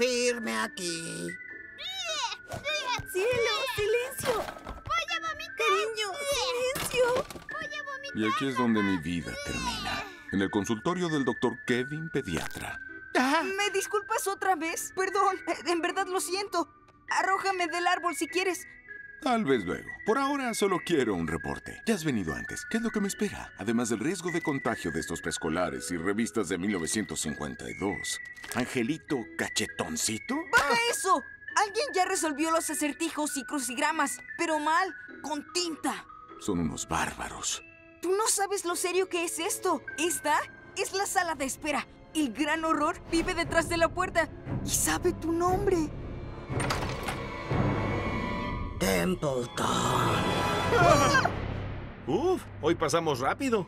firme aquí. ¡Cielo, silencio! ¡Voy a vomitar! ¡Cariño, silencio! ¡Voy a vomitar! Y aquí es donde mi vida termina. En el consultorio del doctor Kevin, pediatra. ¡Ah! ¿Me disculpas otra vez? Perdón, en verdad lo siento. Arrójame del árbol si quieres. Tal vez luego. Por ahora solo quiero un reporte. Ya has venido antes. ¿Qué es lo que me espera? Además del riesgo de contagio de estos preescolares y revistas de 1952. ¿Angelito Cachetoncito? ¡Baja eso! Alguien ya resolvió los acertijos y crucigramas, pero mal, con tinta. Son unos bárbaros. Tú no sabes lo serio que es esto. Esta es la sala de espera. El gran horror vive detrás de la puerta y sabe tu nombre. Templeton. ¡Ah! Uf, hoy pasamos rápido.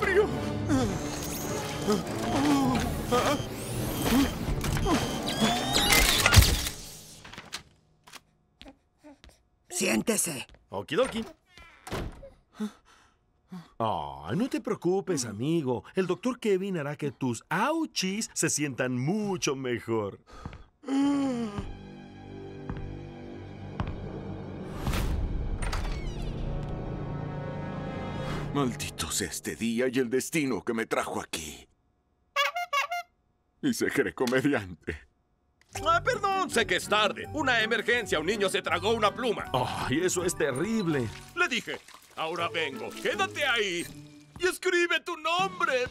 ¡Frío! Siéntese. Okidoki. Oh, no te preocupes, amigo. El doctor Kevin hará que tus auchis se sientan mucho mejor. Maldito sea este día y el destino que me trajo aquí. Y se cree comediante. Ah, perdón, sé que es tarde. Una emergencia, un niño se tragó una pluma. Ay, eso es terrible. Le dije, ahora vengo, quédate ahí y escribe tu nombre.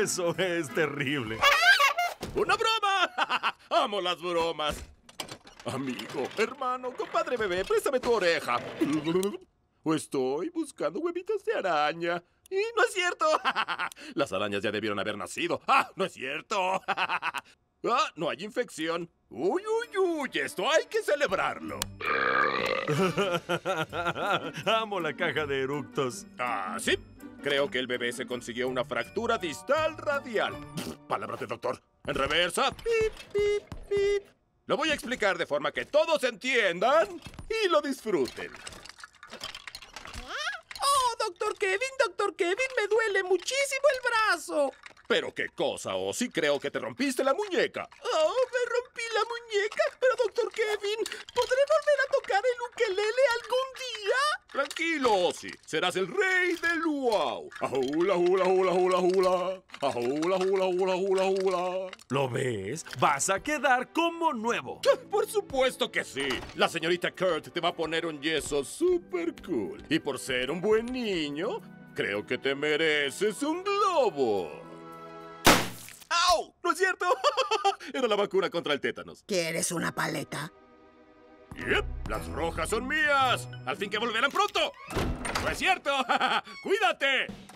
Eso es terrible. ¡Una broma! Amo las bromas. Amigo, hermano, compadre, bebé, préstame tu oreja. O estoy buscando huevitos de araña. Y no es cierto. Las arañas ya debieron haber nacido. ¡Ah, no es cierto! ¡Ah, no hay infección! ¡Uy, uy, uy! Esto hay que celebrarlo. Amo la caja de eructos. Ah, sí. Creo que el bebé se consiguió una fractura distal radial. Palabras de doctor. En reversa. Pip, pip, pip. Lo voy a explicar de forma que todos entiendan y lo disfruten. Doctor Kevin, me duele muchísimo el brazo. Pero qué cosa, oh, sí creo que te rompiste la muñeca. Oh, me rompí la muñeca, pero doctor Kevin, ¿podré volver a tocar el ukelele algún día? Tranquilo, Ozzy, serás el rey del luau. Ahula, hula, hula, hula, hula. Ahula, hula, hula, hula, hula. ¿Lo ves? Vas a quedar como nuevo. Por supuesto que sí. La señorita Kurt te va a poner un yeso súper cool. Y por ser un buen niño, creo que te mereces un globo. ¡Au! ¡No es cierto! Era la vacuna contra el tétanos. ¿Quieres una paleta? ¡Yep! ¡Las rojas son mías! ¡Al fin que volverán pronto! ¡No es cierto! ¡Cuídate!